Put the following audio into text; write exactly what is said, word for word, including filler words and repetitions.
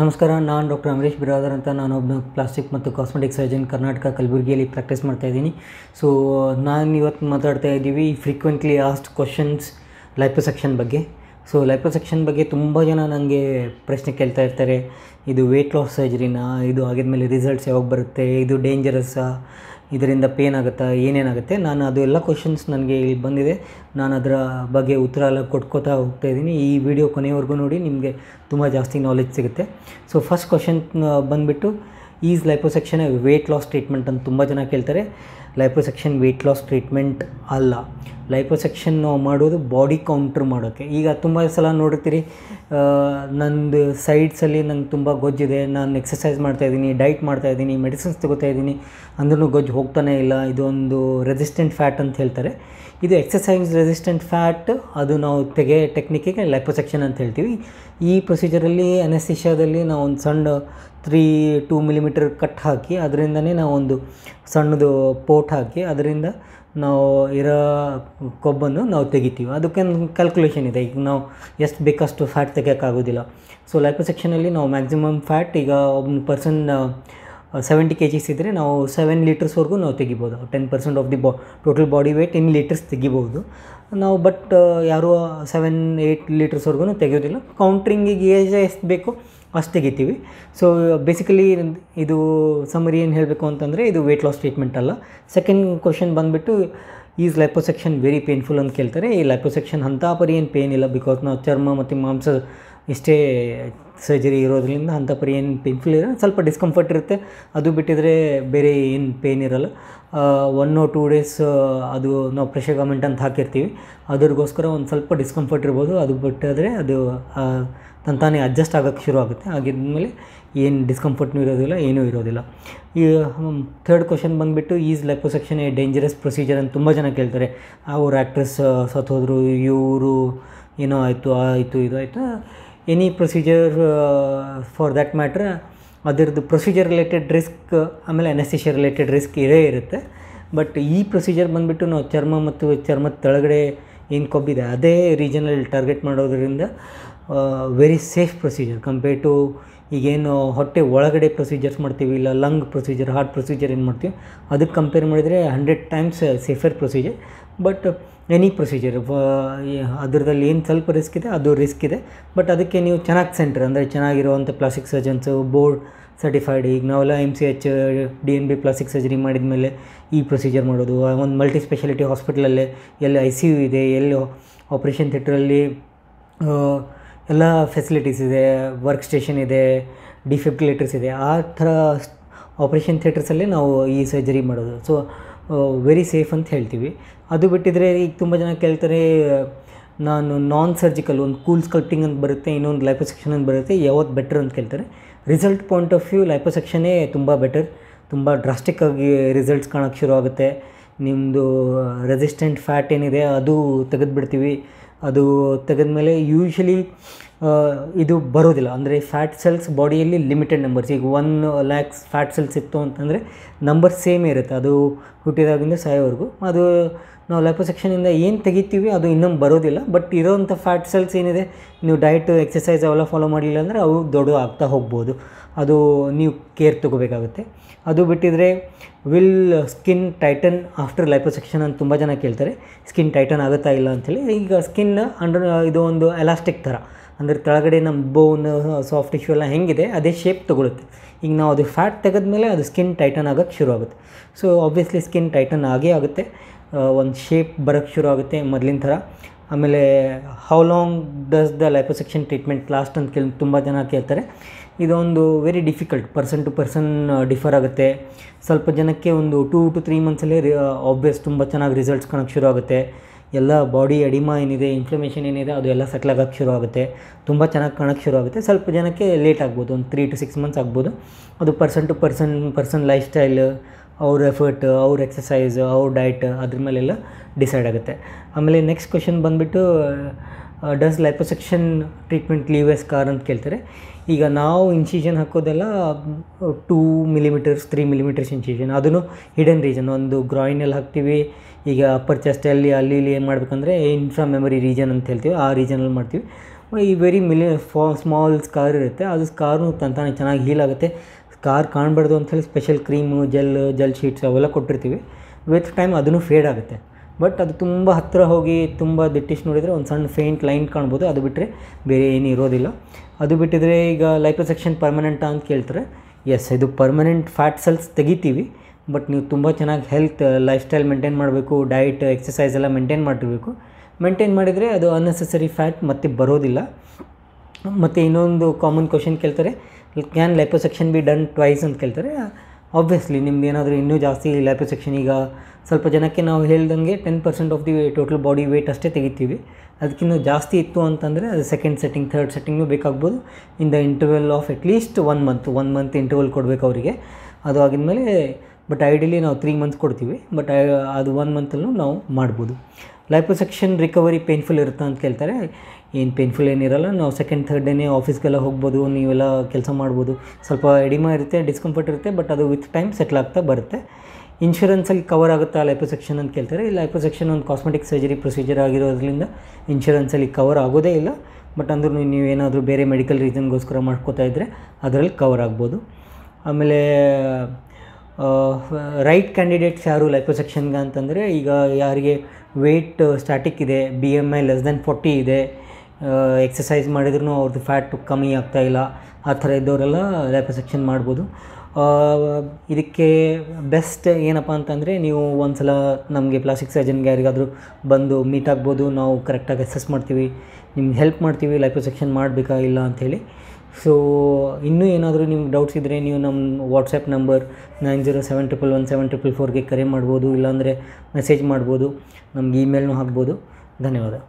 ನಮಸ್ಕಾರ ನಾನು ಡಾಕ್ಟರ್ ಅಮರೀಶ್ ಬಿರಾದರ್ ಅಂತ ನಾನು ಒಬ್ಬ ಪ್ಲಾಸ್ಟಿಕ್ ಮತ್ತು ಕಾಸ್ಮೆಟಿಕ್ ಸರ್ಜನ್ ಕರ್ನಾಟಕ ಕಲಬುರಗಿಯಲ್ಲಿ ಪ್ರಾಕ್ಟೀಸ್ ಮಾಡ್ತಾ ಇದ್ದೀನಿ ಸೋ ನಾನು ಇವತ್ತು ಮಾತಾಡ್ತಾ ಇದ್ದೀವಿ ಫ್ರೀಕ್ವೆಂಟ್ಲಿ ಆಸ್ಕ್ಡ್ ಕ್ವೆಶ್ಚನ್ಸ್ ಲೈಪೋಸೆಕ್ಷನ್ ಬಗ್ಗೆ ಸೋ ಲೈಪೋಸೆಕ್ಷನ್ ಬಗ್ಗೆ ತುಂಬಾ ಜನ ನನಗೆ ಪ್ರಶ್ನೆ ಕೇಳ್ತಾ ಇರ್ತಾರೆ ಇದು weight loss ಸರ್ಜರಿನಾ ಇದು ಆಗಿದ ಮೇಲೆ ರಿಸಲ್ಟ್ಸ್ ಯಾವಾಗ ಬರುತ್ತೆ ಇದು ಡೇಂಜರಸಾ ಇದರಿಂದ ಪೇನ್ ಆಗುತ್ತಾ ಏನೇನಾಗುತ್ತೆ ನಾನು ಅದೆಲ್ಲ ಕ್ವೆಶ್ಚನ್ಸ್ ನನಗೆ ಇಲ್ಲಿ ಬಂದಿದೆ ನಾನು ಅದರ ಬಗ್ಗೆ ಉತ್ತರ ಎಲ್ಲ ಕೊಡ್ಕೋತಾ ಹೋಗ್ತಾ ಇದ್ದೀನಿ ಈ ವಿಡಿಯೋ ಕೊನೆವರೆಗೂ ನೋಡಿ ನಿಮಗೆ ತುಂಬ ಜಾಸ್ತಿ ನಾಲೆಜ್ ಸಿಗುತ್ತೆ ಸೊ ಫಸ್ಟ್ ಕ್ವೆಶ್ಚನ್ ಬಂದ್ಬಿಟ್ಟು is liposuction a weight loss treatment ಅಂತ ತುಂಬ ಜನ ಕೇಳ್ತಾರೆ ಲೈಪೋಸೆಕ್ಷನ್ weight loss ಟ್ರೀಟ್ಮೆಂಟ್ ಅಲ್ಲ ಲೈಪೋಸೆಕ್ಷನ್ ಮಾಡೋದು ಬಾಡಿ ಕೌಂಟ್ರ್ ಮಾಡೋಕ್ಕೆ ಈಗ ತುಂಬ ಸಲ ನೋಡ್ತೀರಿ ನಂದು ಸೈಡ್ಸಲ್ಲಿ ನಂಗೆ ತುಂಬ ಗೊಜ್ಜಿದೆ ನಾನು ಎಕ್ಸಸೈಸ್ ಮಾಡ್ತಾಯಿದ್ದೀನಿ ಡಯಟ್ ಮಾಡ್ತಾಯಿದ್ದೀನಿ ಮೆಡಿಸಿನ್ಸ್ ತಗೋತಾ ಇದ್ದೀನಿ ಅಂದ್ರೂ ಗೊಜ್ಜು ಹೋಗ್ತಾನೆ ಇಲ್ಲ ಇದೊಂದು ರೆಸಿಸ್ಟೆಂಟ್ ಫ್ಯಾಟ್ ಅಂತ ಹೇಳ್ತಾರೆ ಇದು ಎಕ್ಸಸೈಸ್ ರೆಸಿಸ್ಟೆಂಟ್ ಫ್ಯಾಟ್ ಅದು ನಾವು ತೆಗೆ ಟೆಕ್ನಿಕ್ಕಿಗೆ ಲೈಪೋಸೆಕ್ಷನ್ ಅಂತ ಹೇಳ್ತೀವಿ ಈ ಪ್ರೊಸೀಜರಲ್ಲಿ ಅನೆಸ್ಥಿಷಿಯಾದಲ್ಲಿ ನಾವು ಒಂದು ಸಣ್ಣ ತ್ರೀ ಟೂ ಮಿಲಿಮೀಟರ್ ಕಟ್ ಹಾಕಿ ಅದರಿಂದನೇ ನಾವೊಂದು ಸಣ್ಣದು ಪೋಟ್ ಹಾಕಿ ಅದರಿಂದ ನಾವು ಇರೋ ಕೊಬ್ಬನ್ನು ನಾವು ತೆಗಿತೀವಿ ಅದಕ್ಕೆ ಕ್ಯಾಲ್ಕುಲೇಷನ್ ಇದೆ ಈಗ ನಾವು ಎಷ್ಟು ಬೇಕಷ್ಟು ಫ್ಯಾಟ್ ತೆಗಿಯೋಕ್ಕಾಗೋದಿಲ್ಲ ಸೊ ಲೈಪೋಸೆಕ್ಷನಲ್ಲಿ ನಾವು ಮ್ಯಾಕ್ಸಿಮಮ್ ಫ್ಯಾಟ್ ಈಗ ಒಬ್ಬ ಪರ್ಸನ್ ಸೆವೆಂಟಿ ಕೆ ಜಿಸ್ ಇದ್ದರೆ ನಾವು ಸೆವೆನ್ ಲೀಟರ್ಸ್ವರೆಗೂ ನಾವು ತೆಗಿಬೋದು ಟೆನ್ ಪರ್ಸೆಂಟ್ ಆಫ್ ದಿ ಬಾ total body weight in litres ತೆಗಿಬೋದು ನಾವು ಬಟ್ ಯಾರೂ ಸೆವೆನ್ ಏಯ್ಟ್ ಲೀಟರ್ಸ್ವರೆಗೂ ತೆಗಿಯೋದಿಲ್ಲ ಕೌಂಟ್ರಿಂಗಿಗೆ ಏಜ್ ಎಷ್ಟು ಬೇಕು ಅಷ್ಟು ತೆಗಿತೀವಿ ಸೊ ಬೇಸಿಕಲಿ ಇದು ಸಮರಿ ಏನು ಹೇಳಬೇಕು ಅಂತಂದರೆ ಇದು weight loss ಟ್ರೀಟ್ಮೆಂಟ್ ಅಲ್ಲ ಸೆಕೆಂಡ್ ಕ್ವಶನ್ ಬಂದುಬಿಟ್ಟು ಈಸ್ ಲೈಪೋಸೆಕ್ಷನ್ ವೆರಿ ಪೇನ್ಫುಲ್ ಅಂತ ಕೇಳ್ತಾರೆ ಈ ಲೈಪೋಸೆಕ್ಷನ್ ಅಂಥ ಪರಿ ಏನು ಪೇನ್ ಇಲ್ಲ ಬಿಕಾಸ್ ನಾವು ಚರ್ಮ ಮತ್ತು ಮಾಂಸ ಇಷ್ಟೇ ಸರ್ಜರಿ ಇರೋದ್ರಿಂದ ಅಂಥ ಪರಿ ಏನು ಪೇನ್ಫುಲ್ ಇರೋ ಸ್ವಲ್ಪ ಡಿಸ್ಕಂಫರ್ಟ್ ಇರುತ್ತೆ ಅದು ಬಿಟ್ಟಿದ್ರೆ ಬೇರೆ ಏನು ಪೇನ್ ಇರೋಲ್ಲ ಒನ್ ಆರ್ ಟೂ ಡೇಸ್ ಅದು ನಾವು ಪ್ರೆಷರ್ ಗಮೆಂಟ್ ಅಂತ ಹಾಕಿರ್ತೀವಿ ಅದ್ರಗೋಸ್ಕರ ಒಂದು ಸ್ವಲ್ಪ ಡಿಸ್ಕಂಫರ್ಟ್ ಇರ್ಬೋದು ಅದು ಬಿಟ್ಟಿದ್ರೆ ಅದು ತಂತಾನೆ ಅಡ್ಜಸ್ಟ್ ಆಗೋಕ್ಕೆ ಶುರು ಆಗುತ್ತೆ ಹಾಗಿದ್ಮೇಲೆ ಏನು ಡಿಸ್ಕಂಫರ್ಟ್ನೂ ಇರೋದಿಲ್ಲ ಏನೂ ಇರೋದಿಲ್ಲ ಈ ಥರ್ಡ್ ಕ್ವಶನ್ ಬಂದುಬಿಟ್ಟು is liposuction a dangerous procedure ಅಂತ ತುಂಬ ಜನ ಕೇಳ್ತಾರೆ ಅವ್ರು ಆ್ಯಕ್ಟ್ರೆಸ್ ಸತ್ತೋದ್ರು ಇವರು ಏನೋ ಆಯಿತು ಆಯಿತು ಇದು ಆಯಿತು any procedure for that matter ಅದರದ್ದು ಪ್ರೊಸೀಜರ್ ರಿಲೇಟೆಡ್ ರಿಸ್ಕ್ ಆಮೇಲೆ ಅನೆಸ್ಥಿಷಿಯಾ ರಿಲೇಟೆಡ್ ರಿಸ್ಕ್ ಇರೇ ಇರುತ್ತೆ ಬಟ್ ಈ ಪ್ರೊಸೀಜರ್ ಬಂದುಬಿಟ್ಟು ನಾವು ಚರ್ಮ ಮತ್ತು ಚರ್ಮದ ಕೆಳಗಡೆ ಏನು ಕೊಬ್ಬಿದೆ ಅದೇ ರೀಜನಲ್ಲಿ ಟಾರ್ಗೆಟ್ ಮಾಡೋದರಿಂದ very safe procedure compare to ಈಗೇನು ಹೊಟ್ಟೆ ಒಳಗಡೆ ಪ್ರೊಸೀಜರ್ಸ್ ಮಾಡ್ತೀವಿ ಇಲ್ಲ ಲಂಗ್ ಪ್ರೊಸೀಜರ್ ಹಾರ್ಟ್ ಪ್ರೊಸೀಜರ್ ಏನು ಮಾಡ್ತೀವಿ ಅದಕ್ಕೆ ಕಂಪೇರ್ ಮಾಡಿದರೆ hundred times safer procedure but any procedure ಅದರದಲ್ಲಿ ಏನು ಸ್ವಲ್ಪ ರಿಸ್ಕ್ ಇದೆ ಅದು ರಿಸ್ಕ್ ಇದೆ ಬಟ್ ಅದಕ್ಕೆ ನೀವು ಚೆನ್ನಾಗಿ ಸೆಂಟ್ರ್ ಅಂದರೆ ಚೆನ್ನಾಗಿರುವಂಥ ಪ್ಲಾಸ್ಟಿಕ್ ಸರ್ಜನ್ಸು ಬೋರ್ಡ್ ಸರ್ಟಿಫೈಡ್ ಈಗ ನಾವೆಲ್ಲ M C H D N B plastic surgery ಮಾಡಿದ ಮೇಲೆ ಈ ಪ್ರೊಸೀಜರ್ ಮಾಡೋದು ಒಂದು ಮಲ್ಟಿ ಸ್ಪೆಷಾಲಿಟಿ ಹಾಸ್ಪಿಟ್ಲಲ್ಲೇ ಎಲ್ಲಿ ಐ ಸಿ ಯು ಇದೆ ಎಲ್ಲಿ ಆಪ್ರೇಷನ್ ಥಿಯೇಟ್ರಲ್ಲಿ ಎಲ್ಲ ಫೆಸಿಲಿಟೀಸ್ ಇದೆ ವರ್ಕ್ ಸ್ಟೇಷನ್ ಇದೆ ಡಿಫಿಬ್ರಿಲೇಟರ್ಸ್ ಇದೆ ಆ ಥರ ಆಪ್ರೇಷನ್ ಥಿಯೇಟರ್ಸಲ್ಲೇ ನಾವು ಈ ಸರ್ಜರಿ ಮಾಡೋದು ಸೊ ವೆರಿ ಸೇಫ್ ಅಂತ ಹೇಳ್ತೀವಿ ಅದು ಬಿಟ್ಟಿದ್ರೆ ಈಗ ತುಂಬ ಜನ ಕೇಳ್ತಾರೆ ನಾನು ನಾನ್ ಸರ್ಜಿಕಲ್ ಒಂದು ಕೂಲ್ ಸ್ಕಲ್ಪ್ಟಿಂಗ್ ಅಂತ ಬರುತ್ತೆ ಇನ್ನೊಂದು ಲೈಪೋಸೆಕ್ಷನ್ ಅಂತ ಬರುತ್ತೆ ಯಾವತ್ತು ಬೆಟರ್ ಅಂತ ಕೇಳ್ತಾರೆ ರಿಸಲ್ಟ್ ಪಾಯಿಂಟ್ ಆಫ್ ವ್ಯೂ ಲೈಪೋಸೆಕ್ಷನ್ನೇ ತುಂಬ ಬೆಟರ್ ತುಂಬ ಡ್ರಾಸ್ಟಿಕ್ ಆಗಿ ರಿಸಲ್ಟ್ಸ್ ಕಾಣೋಕ್ಕೆ ಶುರು ಆಗುತ್ತೆ ನಿಮ್ಮದು ರೆಸಿಸ್ಟೆಂಟ್ ಫ್ಯಾಟ್ ಏನಿದೆ ಅದು ತೆಗೆದುಬಿಡ್ತೀವಿ ಅದು ತೆಗೆದ್ಮೇಲೆ ಯೂಶ್ವಲಿ ಇದು ಬರೋದಿಲ್ಲ ಅಂದರೆ ಫ್ಯಾಟ್ ಸೆಲ್ಸ್ ಬಾಡಿಯಲ್ಲಿ ಲಿಮಿಟೆಡ್ ನಂಬರ್ಸ್ ಈಗ ಒನ್ ಲ್ಯಾಕ್ಸ್ ಫ್ಯಾಟ್ ಸೆಲ್ಸ್ ಇತ್ತು ಅಂತಂದರೆ ನಂಬರ್ ಸೇಮೇ ಇರುತ್ತೆ ಅದು ಹುಟ್ಟಿದಾಗಿಂದ ಸಾಯೋವರೆಗೂ ಅದು ನಾವು ಲೈಪೋಸೆಕ್ಷನಿಂದ ಏನು ತೆಗಿತೀವಿ ಅದು ಇನ್ನೊಮ್ಮೆ ಬರೋದಿಲ್ಲ ಬಟ್ ಇರೋವಂಥ ಫ್ಯಾಟ್ ಸೆಲ್ಸ್ ಏನಿದೆ ನೀವು ಡಯಟ್ ಎಕ್ಸಸೈಸ್ ಅವೆಲ್ಲ ಫಾಲೋ ಮಾಡಲಿಲ್ಲ ಅಂದರೆ ಅವು ದೊಡ್ಡ ಆಗ್ತಾ ಹೋಗ್ಬೋದು ಅದು ನೀವು ಕೇರ್ ತೊಗೋಬೇಕಾಗುತ್ತೆ ಅದು ಬಿಟ್ಟಿದ್ರೆ will skin tighten after liposuction ಅಂತ ತುಂಬ ಜನ ಕೇಳ್ತಾರೆ ಸ್ಕಿನ್ ಟೈಟನ್ ಆಗುತ್ತಾ ಇಲ್ಲ ಅಂಥೇಳಿ ಈಗ ಸ್ಕಿನ್ ಅಂಡರ್ ಇದು ಒಂದು ಎಲಾಸ್ಟಿಕ್ ಥರ ಅಂದರೆ ಕೆಳಗಡೆ ನಮ್ಮ ಬೋನ್ ಸಾಫ್ಟ್ ಟಿಶ್ಯೂ ಎಲ್ಲ ಹೆಂಗಿದೆ ಅದೇ ಶೇಪ್ ತೊಗೊಳುತ್ತೆ ಈಗ ನಾವು ಅದು ಫ್ಯಾಟ್ ತೆಗೆದ್ಮೇಲೆ ಅದು ಸ್ಕಿನ್ ಟೈಟನ್ ಆಗೋಕ್ಕೆ ಶುರು ಆಗುತ್ತೆ ಸೊ ಆಬ್ವಿಯಸ್ಲಿ ಸ್ಕಿನ್ ಟೈಟನ್ ಆಗೇ ಆಗುತ್ತೆ ಒಂದು ಶೇಪ್ ಬರೋಕ್ಕೆ ಶುರು ಆಗುತ್ತೆ ಮೊದಲಿನ ಥರ ಆಮೇಲೆ how long does the liposuction treatment last ಅಂತ ಕೇಳಿ ತುಂಬ ಜನ ಕೇಳ್ತಾರೆ ಇದೊಂದು very difficult person to person differ ಆಗುತ್ತೆ ಸ್ವಲ್ಪ ಜನಕ್ಕೆ ಒಂದು ಟೂ ಟು ತ್ರೀ ಮಂತ್ಸಲ್ಲೇ ಆಬ್ವಿಯಸ್ ತುಂಬ ಚೆನ್ನಾಗಿ ರಿಸಲ್ಟ್ಸ್ ಕಾಣೋಕ್ಕೆ ಶುರು ಆಗುತ್ತೆ ಎಲ್ಲ ಬಾಡಿ ಎಡಿಮಾ ಏನಿದೆ ಇನ್ಫ್ಲಮೇಷನ್ ಏನಿದೆ ಅದು ಎಲ್ಲ ಸೆಟ್ಲ್ ಆಗೋಕ್ಕೆ ಶುರು ಆಗುತ್ತೆ ತುಂಬ ಚೆನ್ನಾಗಿ ಕಾಣೋಕ್ಕೆ ಶುರು ಆಗುತ್ತೆ ಸ್ವಲ್ಪ ಜನಕ್ಕೆ ಲೇಟ್ ಆಗ್ಬೋದು ಒಂದು ತ್ರೀ ಟು ಸಿಕ್ಸ್ ಮಂತ್ಸ್ ಆಗ್ಬೋದು ಅದು person to person person lifestyle ಅವ್ರ ಎಫರ್ಟ್ ಅವ್ರ ಎಕ್ಸಸೈಸ್ ಅವ್ರ ಡಯಟ್ ಅದ್ರ ಮೇಲೆಲ್ಲ ಡಿಸೈಡ್ ಆಗುತ್ತೆ ಆಮೇಲೆ ನೆಕ್ಸ್ಟ್ ಕ್ವೆಶನ್ ಬಂದುಬಿಟ್ಟು does liposuction treatment leave a scar ಅಂತ ಕೇಳ್ತಾರೆ ಈಗ ನಾವು ಇನ್ಸಿಷನ್ ಹಾಕೋದೆಲ್ಲ two millimetres three millimetres incision ಅದನ್ನು ಹಿಡನ್ ರೀಜನ್ ಒಂದು ಗ್ರಾಯಿನಲ್ಲಿ ಹಾಕ್ತೀವಿ ಈಗ ಅಪ್ಪರ್ ಚೆಸ್ಟಲ್ಲಿ ಅಲ್ಲಿ ಇಲ್ಲಿ ಏನು ಮಾಡಬೇಕಂದ್ರೆ ಇನ್ಫ್ರಾ ಮೆಮೊರಿ ರೀಜನ್ ಅಂತ ಹೇಳ್ತೀವಿ ಆ ರೀಜನಲ್ಲಿ ಮಾಡ್ತೀವಿ ವೆರಿ ಮಿಲಿಯನ್ ಸ್ಮಾಲ್ ಸ್ಕಾರ್ ಇರುತ್ತೆ, ಅದು ಸ್ಕಾರು ತಂತಾನೆ ಚೆನ್ನಾಗಿ ಹೀಲ್ ಆಗುತ್ತೆ. ಸ್ಕಾರ್ ಕಾಣಬಾರ್ದು ಅಂಥೇಳಿ special cream gel gel sheets ಅವೆಲ್ಲ ಕೊಟ್ಟಿರ್ತೀವಿ. ವಿತ್ ಟೈಮ್ ಅದನ್ನು ಫೇಡ್ ಆಗುತ್ತೆ. ಬಟ್ ಅದು ತುಂಬ ಹತ್ತಿರ ಹೋಗಿ ತುಂಬ ದಿಟ್ಟಿಸ್ ನೋಡಿದರೆ ಒಂದು ಸಣ್ಣ ಫೇಂಟ್ ಲೈನ್ ಕಾಣ್ಬೋದು, ಅದು ಬಿಟ್ಟರೆ ಬೇರೆ ಏನೂ ಇರೋದಿಲ್ಲ. ಅದು ಬಿಟ್ಟಿದ್ರೆ ಈಗ ಲೈಪೋಸೆಕ್ಷನ್ ಪರ್ಮನೆಂಟಾ ಅಂತ ಕೇಳ್ತಾರೆ. ಎಸ್, ಇದು ಪರ್ಮನೆಂಟ್ ಫ್ಯಾಟ್ ಸೆಲ್ಸ್ ತೆಗಿತೀವಿ, ಬಟ್ ನೀವು ತುಂಬ ಚೆನ್ನಾಗಿ ಹೆಲ್ತ್ ಲೈಫ್ ಸ್ಟೈಲ್ ಮೇಂಟೈನ್ ಮಾಡಬೇಕು, ಡಯಟ್ ಎಕ್ಸಸೈಸ್ ಎಲ್ಲ ಮೇಂಟೈನ್ ಮಾಡಿರಬೇಕು. ಮೇಂಟೈನ್ ಮಾಡಿದರೆ ಅದು ಅನ್ನೆಸೆಸರಿ ಫ್ಯಾಟ್ ಮತ್ತೆ ಬರೋದಿಲ್ಲ. ಮತ್ತು ಇನ್ನೊಂದು ಕಾಮನ್ ಕ್ವಶನ್ ಕೇಳ್ತಾರೆ, can liposuction be done twice ಅಂತ ಕೇಳ್ತಾರೆ. ಆಬ್ವಿಯಸ್ಲಿ ನಿಮ್ದು ಏನಾದರೂ ಇನ್ನೂ ಜಾಸ್ತಿ ಲೈಪೋಸೆಕ್ಷನ್, ಈಗ ಸ್ವಲ್ಪ ಜನಕ್ಕೆ ನಾವು ಹೇಳ್ದಂಗೆ ten percent of the total body weight ಅಷ್ಟೇ ತೆಗಿತೀವಿ. ಅದಕ್ಕಿಂತ ಜಾಸ್ತಿ ಇತ್ತು ಅಂತಂದರೆ ಅದು ಸೆಕೆಂಡ್ ಸೆಟ್ಟಿಂಗ್ ಥರ್ಡ್ ಸೆಟ್ಟಿಂಗೂ ಬೇಕಾಗ್ಬೋದು. In the interval of at least one month one month interval ಕೊಡಬೇಕು ಅವರಿಗೆ. ಅದು ಆಗಿದಮೇಲೆ ಬಟ್ ಐಡಿಯಲಿ ನಾವು ತ್ರೀ ಮಂತ್ಸ್ ಕೊಡ್ತೀವಿ, ಬಟ್ ಅದು ಒನ್ ಮಂತಲ್ಲೂ ನಾವು ಮಾಡ್ಬೋದು. ಲೈಪೋಸೆಕ್ಷನ್ ರಿಕವರಿ ಪೇನ್ಫುಲ್ ಇರುತ್ತಾ ಅಂತ ಕೇಳ್ತಾರೆ. ಏನು ಪೇನ್ಫುಲ್ ಏನಿರಲ್ಲ, ನಾವು ಸೆಕೆಂಡ್ ಥರ್ಡ್ ಡೇನೇ ಆಫೀಸ್ಗೆಲ್ಲ ಹೋಗ್ಬೋದು, ನೀವೆಲ್ಲ ಕೆಲಸ ಮಾಡ್ಬೋದು. ಸ್ವಲ್ಪ ಎಡಿಮಾ ಇರುತ್ತೆ, ಡಿಸ್ಕಂಫರ್ಟ್ ಇರುತ್ತೆ, ಬಟ್ ಅದು ವಿತ್ ಟೈಮ್ ಸೆಟ್ಲ್ ಆಗ್ತಾ ಬರುತ್ತೆ. ಇನ್ಶೂರೆನ್ಸಲ್ಲಿ ಕವರ್ ಆಗುತ್ತಾ ಲೈಪೋಸೆಕ್ಷನ್ ಅಂತ ಕೇಳ್ತಾರೆ. ಈ ಲೈಪೋಸೆಕ್ಷನ್ ಒಂದು ಕಾಸ್ಮೆಟಿಕ್ ಸರ್ಜರಿ ಪ್ರೊಸೀಜರ್ ಆಗಿರೋದ್ರಿಂದ ಇನ್ಶೂರೆನ್ಸಲ್ಲಿ ಕವರ್ ಆಗೋದೇ ಇಲ್ಲ. ಬಟ್ ಅಂದ್ರೂ ನೀವೇನಾದರೂ ಬೇರೆ ಮೆಡಿಕಲ್ ರೀಸನ್ಗೋಸ್ಕರ ಮಾಡ್ಕೋತಾ ಇದ್ದರೆ ಅದರಲ್ಲಿ ಕವರ್ ಆಗ್ಬೋದು. ಆಮೇಲೆ ರೈಟ್ ಕ್ಯಾಂಡಿಡೇಟ್ಸ್ ಯಾರು ಲೈಪೋಸೆಕ್ಷನ್ಗೆ ಅಂತಂದರೆ, ಈಗ ಯಾರಿಗೆ ವೆಯ್ಟ್ ಸ್ಟ್ಯಾಟಿಕ್ ಇದೆ, B M I less than forty ಇದೆ, ಎಕ್ಸಸೈಸ್ ಮಾಡಿದ್ರೂ ಅವ್ರದ್ದು ಫ್ಯಾಟ್ ಕಮ್ಮಿ ಆಗ್ತಾಯಿಲ್ಲ, ಆ ಥರ ಇದ್ದವರೆಲ್ಲ ಲೈಪೋಸೆಕ್ಷನ್ ಮಾಡ್ಬೋದು. ಇದಕ್ಕೆ ಬೆಸ್ಟ್ ಏನಪ್ಪ ಅಂತಂದರೆ, ನೀವು ಒಂದು ಸಲ ನಮಗೆ ಪ್ಲಾಸ್ಟಿಕ್ ಸರ್ಜನ್ಗೆ ಯಾರಿಗಾದರೂ ಬಂದು ಮೀಟ್ ಆಗ್ಬೋದು, ನಾವು ಕರೆಕ್ಟಾಗಿ ಅಸೆಸ್ ಮಾಡ್ತೀವಿ, ನಿಮ್ಗೆ ಹೆಲ್ಪ್ ಮಾಡ್ತೀವಿ ಲೈಪೋಸೆಕ್ಷನ್ ಮಾಡಬೇಕಾ ಇಲ್ಲ ಅಂಥೇಳಿ. ಸೊ ಇನ್ನೂ ಏನಾದರೂ ನಿಮ್ಗೆ ಡೌಟ್ಸ್ ಇದ್ದರೆ ನೀವು ನಮ್ಮ WhatsApp number nine zero seven triple one seven triple ಫೋರ್ಗೆ ಕರೆ ಮಾಡ್ಬೋದು, ಇಲ್ಲಾಂದರೆ ಮೆಸೇಜ್ ಮಾಡ್ಬೋದು, ನಮ್ಗೆ ಇಮೇಲ್ನೂ ಹಾಕ್ಬೋದು. ಧನ್ಯವಾದ.